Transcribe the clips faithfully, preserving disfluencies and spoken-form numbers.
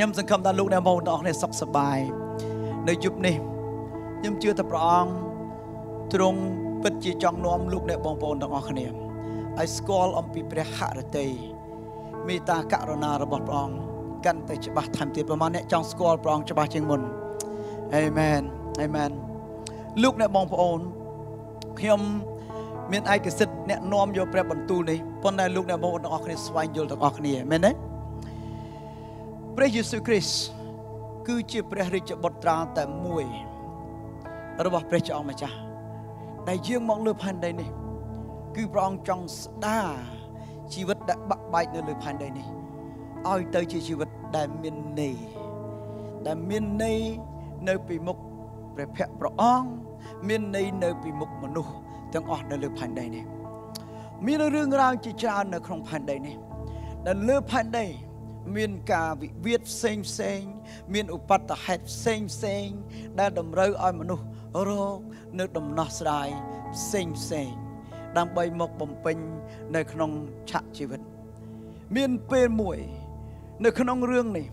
ยังสังคมตาลูกในมองดอกในสับสบายในยุบนี่ยังเชื่อตะปรองตรงเป็นจีจองน้อมลูกในบองปนดอกเนี่ยไอ้สกอลอมปีเปรหะเตยมีตากรณาระบบปรองกันแต่ฉบับทำตีประมาณนี้จองสกอลปรองฉบับเชียงมุนเอเมนเอเมนลูกในบองปนยังมีไอ้กษัตริย์เนี่ยน้อมโยเปรบรรทุนี่ปนในลูกในบองปนดอกเนี่ยสวายโยดอกเนี่ยเมนเนี่ยพระเยซูคริสต์คือเจ้าพระฤทธิ์บทราแต่มวยระบบพระเจ้ามาจ้าได้เยื่อมองเลือพันใดนี่คือพระองค์จงสดาชีวิตได้บักใบในเลือพันใดนี่อ้อยเตยชีวิตได้เมียนนีได้เมียนนีในปีมุกพระเพะพระองค์เมียนนีในปีมุกมนุษย์ทั้งออกในเลือพันใดนี่มีเรื่องราวจิจารในครองพันใดนี่ในเลือพันใดมีกาวิเวียดเซงเซงมีอุปตะเหตุเซงเซงได้ดำเรืออ้อยมนุษย์โรคนึกดำนอสได้เซงเซงดังใบหมกบ่มเป็นในขนมฉะชีวิตมีเป็นมวยในขนมเรื่องนี้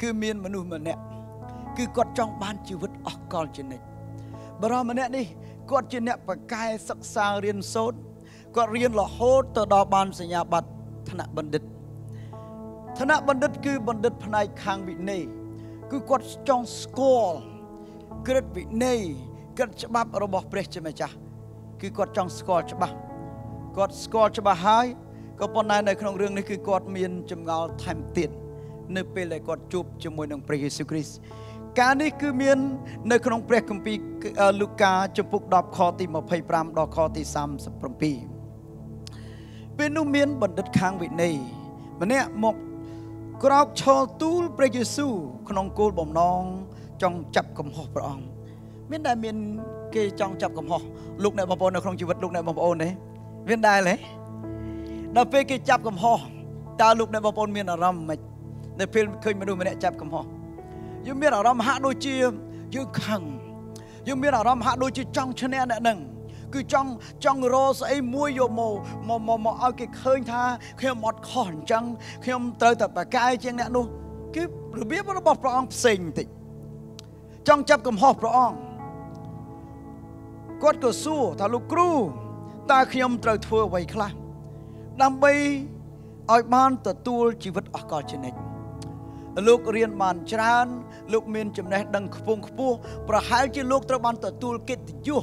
คือมีมนุษย์มันเนี่ยคือกดจ้องบ้านชีวิตออกกอลจินเนตบารมันเนี่ยนี่กดจินเนตประกายศึกษาเรียนโซนก็เรียนหล่อโฮตดอบานสัญญาบัตรธนบัณฑิตธนบัณฑิตคือบัณฑิตภายในคางวินัยคือกฎจองสกอลเกิดวินัยเกิดฉบับระบบพระเจ้าเมจ้าคือกฎจองสกอลฉบับกฎสกอลฉบับหายก็ปนในในของเรื่องนี้คือกฎเมียนจำเงาไทม์ติดในเปเลยกฎจูบจมวยนองพระเยซูคริสต์การนี้คือเมียนในของพระคัมภีร์ลูกาจมพุกดอกคอตีมาไพ่ปรามดอกคอตีซ้ำสัปปปีเป็นนุ่มเมียนบัณฑิตคางวินัยมันเนี่ยหมกกรอบชอตูลพระเยซูขนมกูลบ่มน้องจองจับกับหอกพระองค์เว้นได้เมียนเกยจองจับกับหอกลูกในบอมโอนในครองชีวิตลูกในบอมโอนเลยเว้นได้เลยเราเพื่อเกยจับกับหอกตาลูกในบอมโอนเมียนอารมณ์ไม่ในเพื่อนเคยมาดูมาเนี่ยจับกับหอกยืมเมียนอารมณ์หาโดยเชี่ยยืมขังยืมเมียนอารมณ์หาโดยเชี่ยจองชนะเนี่ยหนึ่งคือจองจองโรสไอ้มวยโยโมโมโมโมเอาเกเคยท่าเขียมหมดขอนจังเขียมเตยแต่ปากกายเจียงเนี่ยนู่นคือหรือเบี้ยพระบอบพระองค์เซ็งติจองจับกับหอบพระองค์กอดก็สู้ทะลุครูตาเขียมเตยทั่วไว้คลาดำไปไอ้บ้านแต่ตัวชีวิตอากาศชนิดลูกเรียนมานจานลูกเมียนจำแนกดังขบงขบูประหารจีลูกตะบันแต่ตัวเกตอยู่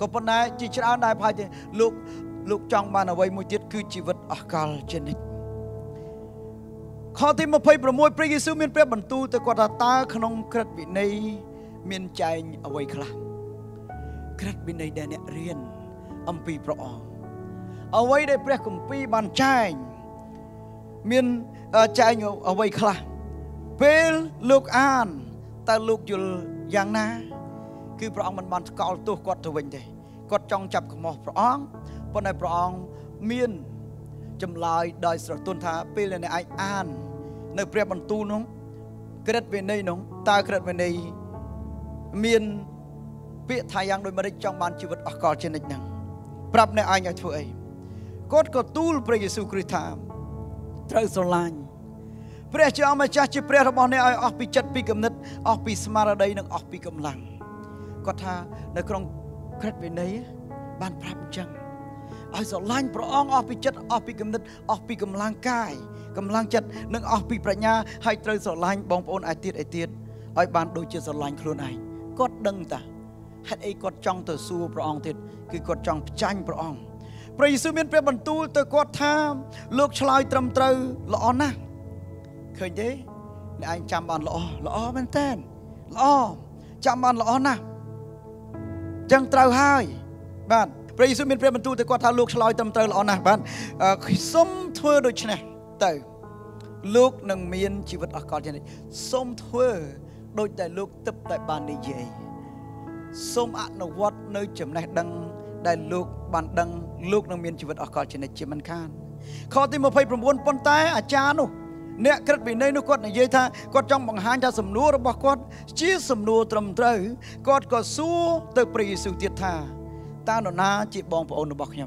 ก็ปนายจิตราได้พายลูกลูกจองบ้านเอาไว้มวยจิตคือชีวิตอากาศเจนิตข้อที่มาเผยประมวยพระเยซูเมียนเปรียบบรรทุแต่กว่าตาขนมกระดบิในเมียนใจเอาไว้ครับกระดบิในแดนเรียนอัมพีพระองค์เอาไว้ได้พระกุมพีบานใจเมียนใจเอาไว้ครับเปลลูกอ่านแต่ลูกอยู่อย่างน่าคือพระองค์มันบันเกาตัวกอดทวินใจกอดจองจับขโมยพระองค์ปนในพระองค์เมียนจำลายได้สระตุนท้าไปเลยในไออ่านในเปรียบบรรทุน้องกระดวินัยน้องตากระดวินัยเมียนเปียทายังโดยไม่ได้จองบันชีวิตอากาศเช่นนั้นยังปรับในไออยากช่วยกอดกอดตูลพระเยซูคริสต์ทามเท่าสลายพระเจ้ามาจัดจิตพระธรรมในไอออกปีจัดปีกำหนดออกปีสมาร์ได้นักออกปีกำลังก็ท่าในกรงเคล็ดวินัยบ้านพระจังไอ้สลายพระองค์ออกปีจัดออกปีกำนัดออกปีกำลังกายกำลังจัดนึกออกปีปรัชญาให้เตยสลายบองปนไอเทียดไอเทียดไอ้บ้านโดยเจสลายครัวไหนก็ดังแต่ให้ไอ้กอดจองเตยสู้พระองค์เถิดคือกอดจองจังพระองค์พระเยซูเมียนเปรียบบรรทุเตยกอดท่าลูกชลายตรมเตยละอ่อนนะเคยได้ในไอ้จำบ้านละอ่อละอ่อเป็นเต้นละอ่อจำบ้านละอ่อนนะจังเตาหายบ้านพระเยซูเป็นพระบรรทุแต่กว่าทาลูกชลอยตำเตาหล่อนะบ้านส้มเถื่อโดยชนะเตาลูกนังเมียนชีวิตอากาศชนิดส้มเถื่อโดยแต่ลูกตับแต่บ้านในเย่ส้มอันวัดในจำแนกดังได้ลูกบ้านดังลูกนังเมียนชีวิตอากาศชนิดเจมันข้านข้อที่มาเผยประมวลปนตายอาจารย์นู่เนี่ยกระดิ่งในนุกอดในเยธากอดจ้องบังหันจะสำนัวระบกอดชี้สำนัวตรมเตยกอดกอดสู้เตยปรีสุเทียธาตาหน้าจีบองพระองค์ระบกย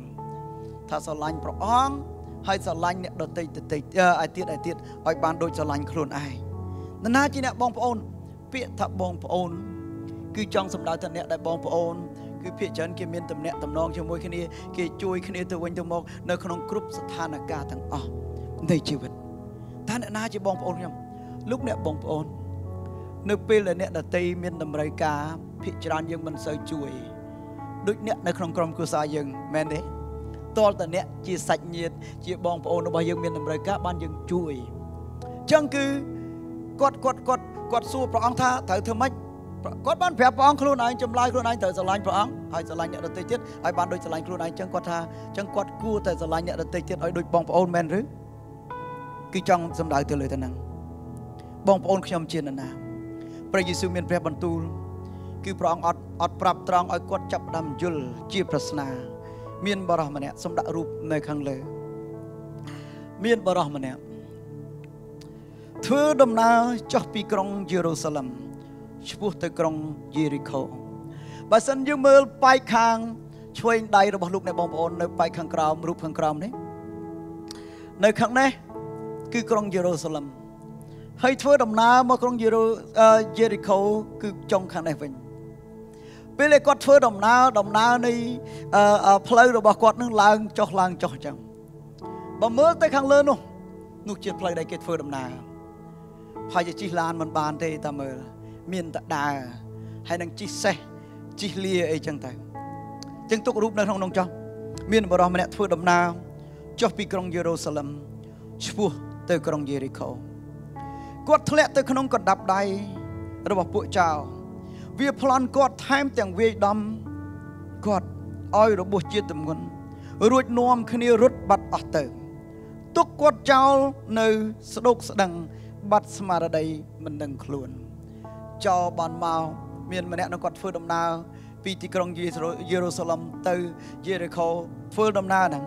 ำถ้าสลายพระองค์ ให้สลายเนี่ยโดนติดติดเออไอติดไอติดไอบานโดยสลายโคลนไอนั่นน่าจีเนี่ยบองพระองค์เพียรทับบองพระองค์คือจังสำดาท่านเนี่ยได้บองพระองค์คือเพียรฉันเกี่ยมีนตำเนี่ยตำนองช่วยมวยคดีเกี่ยช่วยคดีตัวเองตัวมกในขนมกรุ๊ปสถานการณ์ต่างอ๋อในชีวิตท่านน่าจะบองพระองค์ยังลูกเนี่ยบองพระองค์ในปีเลยเนี่ยได้ตีมีนตำรายกาเพียรฉันยังมันใส่ช่วยดุจเนี่ยในขนมกรุ๊ปกุศลยังแม่เนี่ยตอนแต่เนี่ยจีสัญญาจีบองพระองค์ในบ้านยังมีนตำรายกาบ้านยังช่วยจังคือกดกดกดกดสู้พระองค์ท่าเถิดเธอไม่กดบ้านแผลพระองค์ครูนายจำลายครูนายเถิดสลายพระองค์ไอ้สลายเนี่ยเราเตะเจ็ดไอ้บ้านโดยสลายครูนายจังกดท่าจังกดกู้แต่สลายเนี่ยเราเตะเจ็ดไอ้โดยบองพระองค์แมนหรือคือจังสำลายเธอเลยท่านังบองพระองค์ขยำเชียนนาพระเยซูเมียนแผลบรรทุลคือพระองค์อดอดปรับตรองไอ้กดจับดำจุลจีพระศนาเมียนบารมเนี่ยสำลักรูปในครั้งเลยเมียนบารมเนี่ยเธอดำนาจากปีกรองเยรูซาเล็มชพุตกรองเยริโคบาสันยืมเอลไปคางช่วยใดระบลุกในบองปอนในไปคางกรามรูปคางกรามนี้ในครั้งนี้คือกรองเยรูซาเล็มให้เธอดำนามากรองเยรูเยริโคคือจงคางในเป็นไปเลยก็เธอดำนาดำนาในพลายระบกอดนั่งลางจอกลางจอกจังบ่เมื่อแต่คางเลินนุนุจิตพลายได้เกิดเธอดำนาพายจะจีลานมันบานเตตามเออเมียนตะดาให้นางจีเซจีเลียไอจังแต่จังตุกรูปในท้องนองจอมเมียนบารอมเนี่ยทั่วดำนาวจอกปีกรองเยรูซาเล็มชั่วเตยกรองเยริโคกอดทะเลเตยขนมกอดดับใดระบบปุ่ยเจ้าเวียพลันกอดไทม์แต่งเวียดำกอดอ้อยระบบจีตมกันรวยนวมคณีรุดบัดอัตเตอตุกกอดเจ้าในสะดุกสะดังบัดสมาร์ดมันดังคลุนจอบานมาเมียนมาเนี่ยนักกอดฟื้นดำนาปีติกรองเยรูซาเล็มเตยเยริโคฟื้นดำนาดัง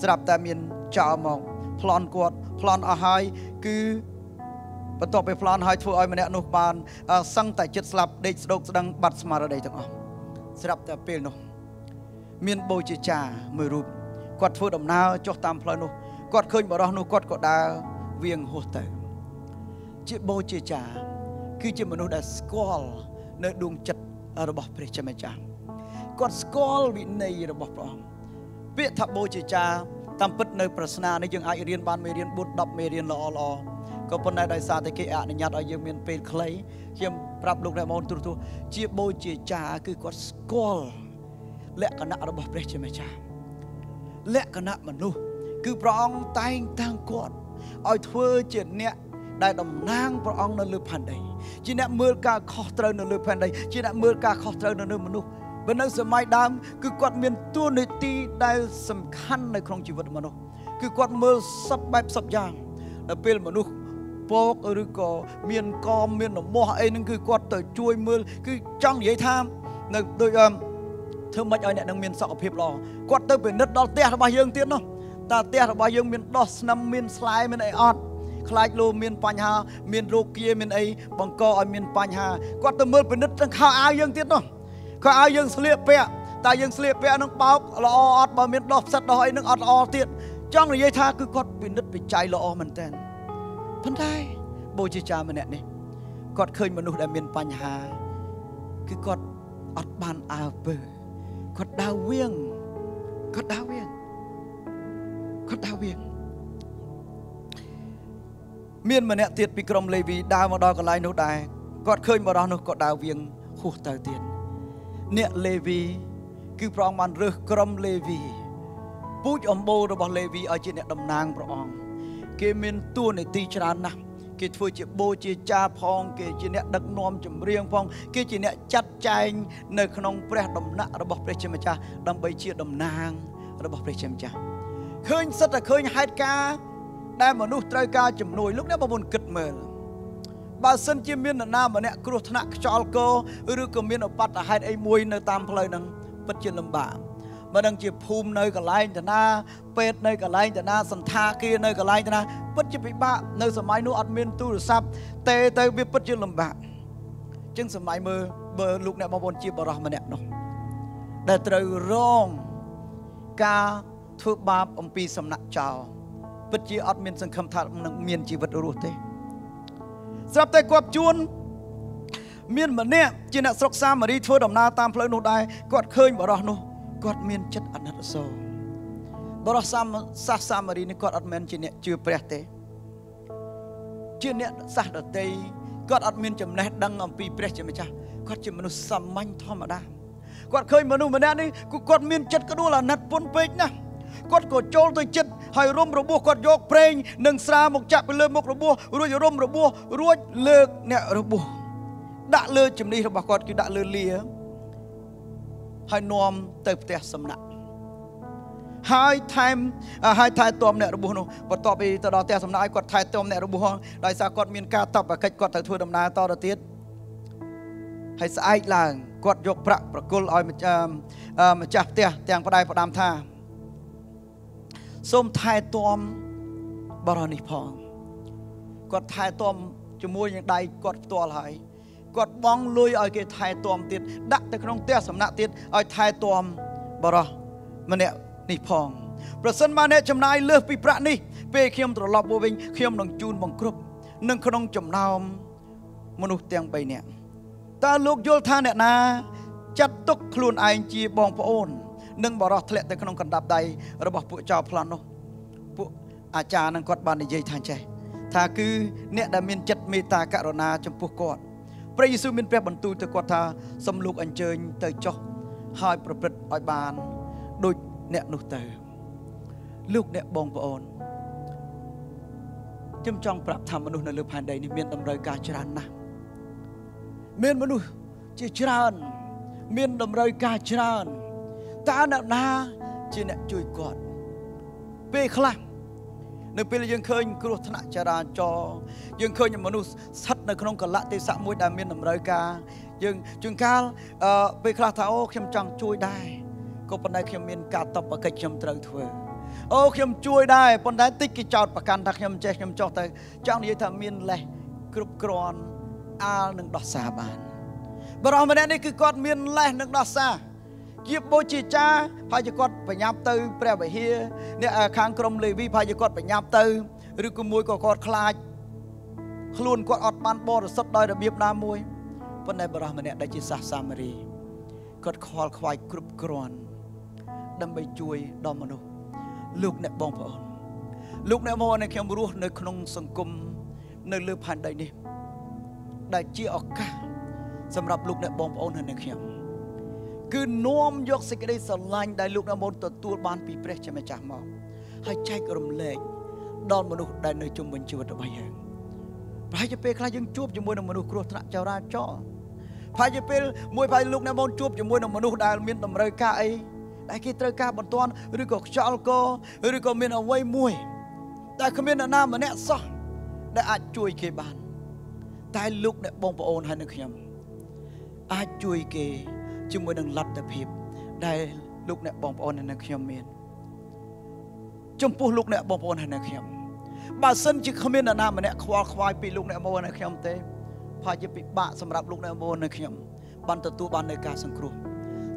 สลับแต่เมียนจามองพลอนกอดพลอนอาหายคือประตบไปพลอนหายฟื้นอ้อยมาเนี่ยนุบานสั่งแต่จิตสลับเด็กสนุกดังบัดสมาร์ดจังอ๋อสลับแต่เปลี่ยนนุเมียนโบจิจ่ามือรูปกอดฟื้นดำนาจอกตามพลอยนุกอดเคยบ่ร้อนนุกอดกอดดาเวียงหัวเตยจิตโบจิจ่าคือจิตมนุษย์ได้สกอลในดวงจิตระบบพระเจ้าแม่จังกอดสกอลวินัยระบบพระองค์เปียทับโบจิจ่าตามปิดในปรัชนาในยังไอเรียนบานเมเรียนบุตรดับเมเรียนละอลอก็ปนในได้สาธิตเกียร์ในญาติยังมีเป็นใครเขียมปรับลูกในมอนตุรุตุจิตโบจิจ่าคือกอดสกอลและคณะระบบพระเจ้าแม่จังและคณะมนุษย์คือพระองค์แต่งตั้งกอดเอาเทือจิตเนี่ยได้ดำนางพระองค์นั่นลือผ่านใดจีน่ะเมื่อกาขอเตยนั่นลือผ่านใดจีน่ะเมื่อกาขอเตยนั่นลือมนุษย์บรรดาสมัยดำคือกอดเมียนตัวในตีได้สำคัญในครองชีวิตมนุษย์คือกอดเมื่อสับแบบสับอย่างแต่เป็นมนุษย์โป๊กหรือก่อเมียนกอมเมียนหนอมไอ้นั่นคือกอดเตยช่วยเมื่อคือจังใหญ่ทามในโดยเธอไม่เอาเนี่ยนางเมียนสอบเพียบรอกอดเตยเป็นนัดดอเตะระบายยังเตี้ยน้องตาเตะระบายยังเมียนดอสนำเมียนสไลเมียนไอออดคลายโลเมียนปัญหาเมียนโรคเกียเมียนไอ้บังกอไอเมียนปัญหาก็ต้องเมื่อเป็นนิดตั้งข้าวอายังเตี้ยน้องข้าวอายังเสลี่ยเปะแต่ยังเสลี่ยเปะน้องเปล่าละออดบ่เมียนดอกสัตว์ดอกไอ้น้องออดอเตี้ยจ้องระยะท่าคือก็เป็นนิดไปใจละออมันแทนพันได้โบจิจามันเนี่ยนี่ก็เคยมนุษย์ได้เมียนปัญหาคือก็อดบานอาเบอร์ก็ดาวเวียงก็ดาวเวียงก็ดาวเวียงเมียนมาเนี่ยเตียดปีกรมเลวีดาวมาดอกลายนุได้กอดเคยมาดอกนุกอดดาวเวียงหัวเตาเตียนเนี่ยเลวีคือพระองค์มันเรือกรมเลวีปูจอมโบระบบเลวีอาจิเนี่ยดำนางพระองค์เกมินตัวในตีชรานะเกทัวจิโบจิจาพองเกจิเนี่ยดักนอมจำเรียงพองเกจิเนี่ยจัดใจในขนมแปรดำนาระบบเปรชมจ่าดำใบเชี่ยดำนางระบบเปรชมจ่าเคยสัตย์เคยหายกาได้มนุษย์ใจกาจำนวนลูกเนี่ยบางคนกึดเหมือนบางส่วนที่มีหน้ามันเนี่ยครูธนักจอลโกหรือก็มีอปัตตาให้ไอ้มวยในตามเพลย์นั่งปัจจุบันลำบากมันนั่งจีบภูมิในกระไรแต่หน้าเป็ดในกระไรแต่หน้าสันทากีในกระไรแต่หน้าปัจจุบันบ้าในสมัยนู้นอัดมีนตู้ซับเตะเตะเบียปัจจุบันลำบากจึงสมัยมือเบอร์ลูกเนี่ยบางคนจีบเรามันเนี่ยเนาะได้ใจร้องกาทุบบาปอมปีสำนักเจ้า ปัจจัยอัตมินสังคมธาตุมันมีชีวิตรู้เตะสำหรับแต่กวบจวนมีนแบบเนี้ยจีนักศึกษามาดีทั่วดำนาตามพลอยนุได้กวดเคยบ่รอนุกวดมีนจัดอันนั้นโซ่บ่รอสามสามสามมาดีนี่กวดอัตมินจีเนี้ยจืดเปรี้ยเตะจีเนี้ยสาดเตะกวดอัตมินจำแนกดังอัมพีเปรี้ยจีไม่ใช่กวดจีมนุษย์สัมมัญธรรมดากวดเคยมนุษย์มาแน่นี่กวดมีนจัดก็ดูแลนัดปนเป๊กนะกอดกอดโจลตัวจิตให้ร่มระบัวกอดยกเพลงหนึ่งสามหกจับไปเลยมกระบัวรวยร่มระบัวรวยเลิกเนี่ยระบัวด่าเลือดจำดีเราบอกกอดคือด่าเลือดเลี้ยให้นอมเติบเตะสำนักไฮไทม์ไฮไทม์ตัวเนี่ยระบัวนู้นต่อไปต่อดาวเตะสำนักกอดไทม์ตัวเนี่ยระบัวได้สากอดมีนกาตับกับกอดแต่ทั่วดำนาต่อระเทียดให้สายลางกอดยกพระประกุลอ้อยมันจะมันจับเตะเตียงประดายประดามท่าส้มไทยตอมบารณิพองกดไทยตอมจมูกอย่างใดกดตัวไหลกดบ้องลุยเอาเกยไทยตอมติดดักแต่ขนมเตี้ยสำนักติดเอาไทยตอมบารมันเนี่ยนิพองประสนมาเนี่ยจำนายเลือกปีพระนี่เปเขียมตลอดบัวเวงเขียมหนังจูนบังกรุบหนึ่งขนมจำนำมนุษย์เตียงไปเนี่ยตาลูกโยธาเนี่ยนะจัดตุกคลุนไอจีบองพระโอนนึ่งบรอทะเลแต่ขนมกันดับใดระบบผู้เจ้าพลันนผู้อาจารย์นั่งกอดบานในใจทางใจถ้าคือเนี่ยดามินจัดเมตตากรุณาจำพวกกอดพระเยซูมินแปรบรรทุยตะกอดทาสมลูกอันเจริญเตยจ่อหายประพฤติอ่อยบานโดยเนี่ยนุเตอลูกเนี่ยบองปอนจำจองปรับธรรมมนุษย์ในเรือผ่านใดนี่เมียนดำเนินการจรานะเมียนมนุษย์เจริญเมียนดำเนินการจราตาหน้านาจีเนจุยกอดเปคลังในเปลยังเคยกรุธนาจราจรยังเคยยังมนุษย์สัตว์ในขนมกะละติสะมวยดามินนำรายการยังจุนกาลเปคลาท้าโอเข้มจังช่วยได้ก็ปัญญาเข้มเมียนกาตบประกาศเข้มเตยเถื่อโอเข้มช่วยได้ปัญญาติกิจจอดประกันทักเข้มเจเข้มจอดแต่จังยิ่งทำเมียนเลยกรุบกรอนอาหนึ่งดอกสาบานบารมีนี่คือกอดเมียนเลยหนึ่งดอกสาเก็บโบจิจ้าพายกอดไปยับเตยแปรไปเฮียเนี่ยคางกรมเลวีพายกอดไปยับเตยหรือกุมวยก็กอดคลายขลุ่นกอดอดมันบอดสดได้ระเบียบนามวยปนในบารมีเนี่ยได้จิตสาสามารีกอดคอควายกรุบกรอนดำไปจุยดอมมนุลูกเนี่ยบองพอนลูกเนี่ยมอในเขียมรู้ในขนมสังคมในเลือพันใดนี่ได้จีออกกะสำหรับลูกเนี่ยบองพอนในเขียมคือน้อมยกสิกได้สลายได้ลูกน้ำมนต์ตัวตัวบานปีเปรชจะไม่จามองให้ใจกระมเล็กดอนมนุษย์ได้ในจุ่มบนชีวิตตัวเองพายจะเป็นใครยังจูบจมูกน้ำมนุษย์ครัวธนาจาราจ่อพายจะเป็นมวยพายลูกน้ำมนต์จูบจมูกน้ำมนุษย์ได้มีน้ำรายกาไอได้กินรายกาบนตอนหรือก็ชาลโกหรือก็มีเอาไว้มวยได้ขมิ้นหน้ามันแน่ซะได้อาจช่วยเกบานได้ลูกเนี่ยบ่งประโอนให้นักเขียมอาจช่วยเกจึงไม่ดังลับแต่เพียบได้ลูกเนี่ยบองปอนในนักเขียมเมียนจมพูลูกเนี่ยบองปอนในนักเขียมบาสันจิขมิ้นนามันเนี่ยควายควายปีลูกเนี่ยบองในเขียมเตะพายจะปีบะสำหรับลูกเนี่ยบองในเขียมบันตะตูบันในกาสังครู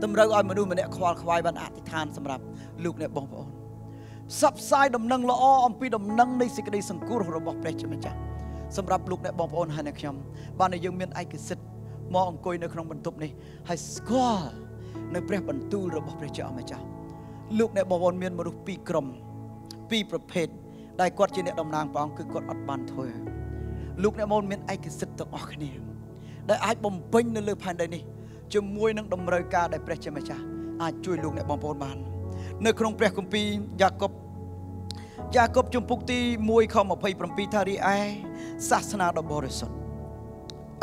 ตำรวจมาดูมันเนี่ยควายควายบันอธิษฐานสำหรับลูกเนี่ยบองปอนซับไซด์ดำนังละอ้ออมปีดำนังในสิกในสังครูเราบอกเปรตใช่ไหมจ๊ะสำหรับลูกเนี่ยบองปอนในนักเขียมบันในยังเมียนไอกิสิมองกุยในครองบรรทุกนี่ให้สกอลในเปรียบบันตูระบบเปรียบเจ้าแม่จ้าลูกในบ่อวนเมียนมาดูปีกรมปีประเภทได้กอดจีเนตดำนางปองคือกอดอัดบานเถื่อลูกในบ่อวนเมียนไอ้กิสิตตกออกนี่ได้ไอ้บ่มเป่งในเลือดพันใดนี่จมวยนังดำรายการได้เปรียบเจ้าแม่จ้าอาจช่วยลูกในบ่อวนบานในครองเปรียบกุมปียากบยากบจมปุกตีมวยเข้ามาภัยปรมปีทารีไอศาสนาดอกบริสุทธิ์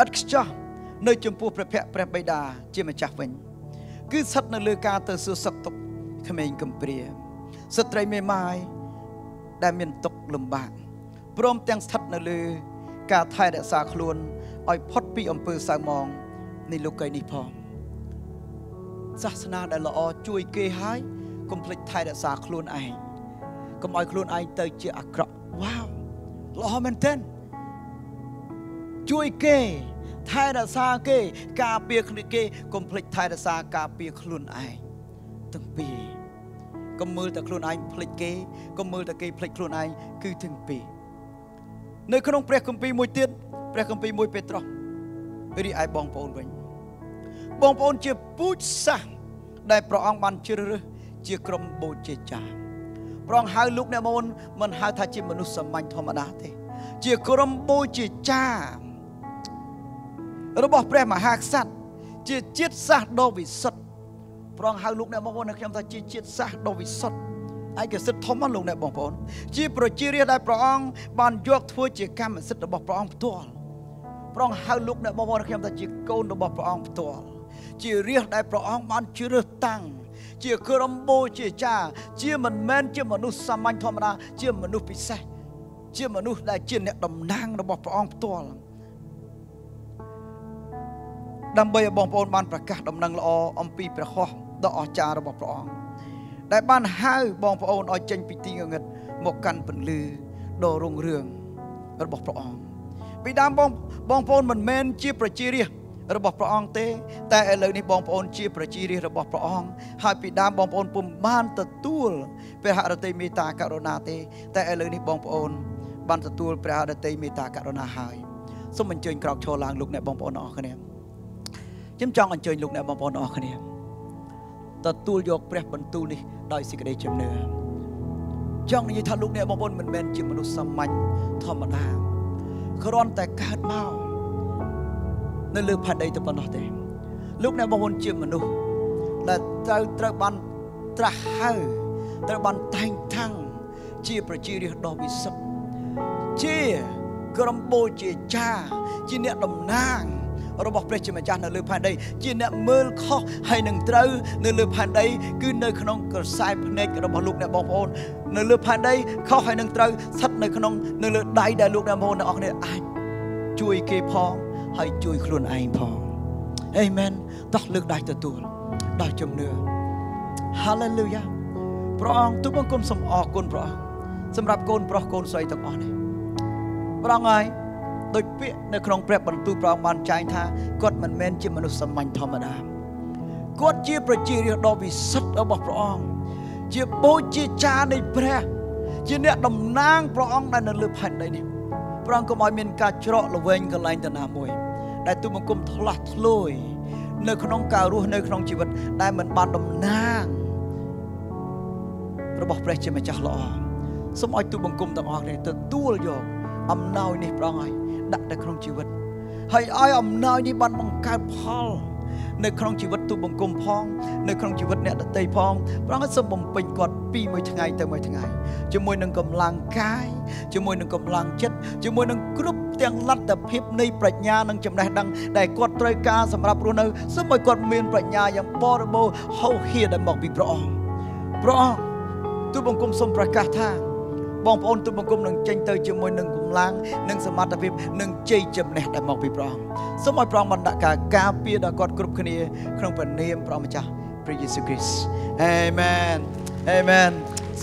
อัดกิจในจมพูประเพะประไปดาเจมจักเป็นคือสัตว์ในเลือกาเตอร์สุสักตกเขมรกัมเปียสตรีเมย์ไม้ได้เมียนตกลำบากพร้อมแต่งสัตว์ในเลือกาไทยและสาคลวนอ้อยพอดปีอำเภอสามองในลูกไก่นิพองศาสนาได้ละอช่วยเกยหายกลุ่มพลิกไทยและสาคลวนไอกลุ่มอ้อยคลวนไอเตอร์เจอักระว้าวละอมันเต้นช่วยเกยไทยรัสาเกกาเปียคลิเกกลมพลิกไทยรัสากาเปียคลุนไอตั้งปี ก็มือแต่ครูนายพลิกเกยก็มือแต่เกยพลิกครูนายคือถึงปีในขนมเปรี้ยกุมปีมวยเตี้ยเปรี้ยกุมปีมวยเปตรอไปดีไอบองปอนเป็นบองปอนเจ็บปุจซะได้พระองค์บันเชื่อเรือเชื่อกรมโบเจจาพระองค์หายลุกในมนมันหายท่าจิมนุษย์สมัยธรรมดาเตเชื่อกรมโบเจจาระบบเปรี้ยมาหักสัตเชื่อเจ็ดซะโดวิสต์พระองค์หายลุกในมนนักยมท่าเชื่อเจ็ดซะโดวิสต์ไอ้เกิดสิทธิ์ทอมันลงในบองปอนเชื่อประจิเรียได้พระองค์บันยกทั่วเชื่อกรรมสิทธิ์ระบบพระองค์ตัวพระองค์หายลุกในมนนักยมท่าเชื่อโกนระบบพระองค์ตัวเจียเรียกได้พระองค์มันชื่อตั้งเจียคือรำโบเจียจ้าเจียมันแมนเจียมนุษย์สามัญธรรมดาเจียมนุษย์พิเศษเจียมนุษย์ได้เจียเนี่ยดำนางระบบพระองค์ตัวดำเบยบองปอนมันประกาศดำนางละออมปีประคอดอกจาระบบพระองค์ได้บ้านห้าบองปอนอเจนปิติเงินหมกกันเป็นลือดอรุ่งเรืองระบบพระองค์ไปดำบองบองปอนมันแมนเจียประจีเรียระบบพระองค์เตแต่เอเลนี่บองปอนชีประจีรีระบบพระองค์หายปีดามบองปอนปุ่มบ้านตะตูลเปรหะเตมีตาการณาเตแต่เอเลนี่บองปอนบ้านตะตูลเปรหะเตมีตาการณาหายสมบัญเจริญกรอกโชลางลุกในบองปอนออกคะแนนจิ้มจองอันเจริญลุกในบองปอนออกคะแนนตะตูลยกเปรหะบรรตูนี่ได้สิกระเดจเนื้อจองนี่ทะลุกในบองปอนมันเป็นจิมนุษย์สมัญธรรมดาครอนแต่กาดเมานั่นเลือกผ่านใดตัวปนอเตลูกในบางคนเชื่อมนุษย์และเจ้าตระบันตระเฮาตระบันแทงทั้งเชี่ยประชีเรียดอวิสต์เชี่ยกรมโบเชี่ยจ้าเชี่ยเนี่ยดำนางเราบอกประชีมาจานนั่นเลือกผ่านใดเชี่ยเนี่ยเมื่อข้อให้หนึ่งเจ้านั่นเลือกผ่านใดคือในขนมกระสายพเนกเราบอกลูกในบางคนนั่นเลือกผ่านใดข้อให้หนึ่งเจ้าสัตว์ในขนมนั่นเลือกได้ได้ลูกในบางคนออกเนี่ยช่วยเกี่ยพองให้ช่วยครุ่นไอ้พองเอเมนต้องเลือกได้ตัวตัวได้จำเนื้อฮาเลลูยาพระองค์ทุกองค์กลมสมออกกลพระสำหรับกลพระกลใส่ต่างอ่อนเลยพระองค์ไงโดยเปี้ยในครองเปรียบบรรทุพระองค์บานใจท่ากดมันเมนจิมนุษย์สมัยธรรมดากดเจี๊ยประจีเรียดอวิสัตเอาบอกพระองค์เจี๊ยโบเจี๊ยจาในเปรียเจี๊ยเนี่ยดำนางพระองค์ได้ในเลือดพันได้เนี่ยพระองค์ก็มอยเมียนกาเจาะละเวงกันไล่ตนามวยได้ตัวมังกรทลาทลอยในขนมการรู้ในขนมชีวิตได้เหมือนบานดำนางระบบเปรตจะไม่จักหล่อสมัยตัวมังกรต่างออกเลยตัวตัวโยกอำนาจนี่พระองค์ดักในขนมชีวิตให้ไอ้อำนาจนี่บานมังการพอลในขนมชีวิตตัวมังกรพองในขนมชีวิตเนี่ยเตยพองพระองค์สมบูรณ์เป็นกอดปีไม่ทั้งไงแต่ไม่ทั้งไงจะมวยนั่งกำลังกายจะมวยนั่งกำลังจิตจะมวยนั่งกรุ๊ปเตียงลัดแต่เพียบในปรัชญานั่งจำได้ดังได้กอดไตรกาสำหรับรู้นั่งสมัยกอดเมียนปรัชญาอย่างบริบูรณ์เฮาเฮียได้บอกบีพระองค์พระองค์ตัวบังกรมสมประกาศท่าบองพอนตัวบังกรมหนึ่งเจนเตยจะมวยนั่งกำลังนั่งสมาธิเพียบนั่งใจจำได้ได้บอกบีพระองค์สมัยพระองค์บรรดากากาเปียได้กอดกรุ๊ปคนนี้ครั้งเป็นเนียมพระมจ้าพระเยซูคริสต์เอเมนเอเมน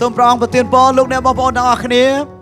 ส่งพระองค์ประทานพรลูกในบ่อพรดอกนี้